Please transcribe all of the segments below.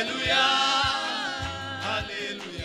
Hallelujah, hallelujah.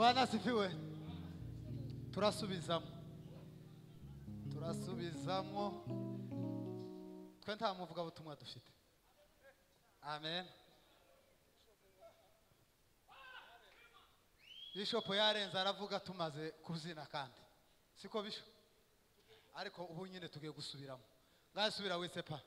Bwana sifiwe. Turasubizamo twe nta muvuga butumwa dufite. Amen. Bishop yarenze aravuga tumaze kuzina kandi siko bisho, ariko ubu nyine tugiye gusubiramo. Ngasubira wese pa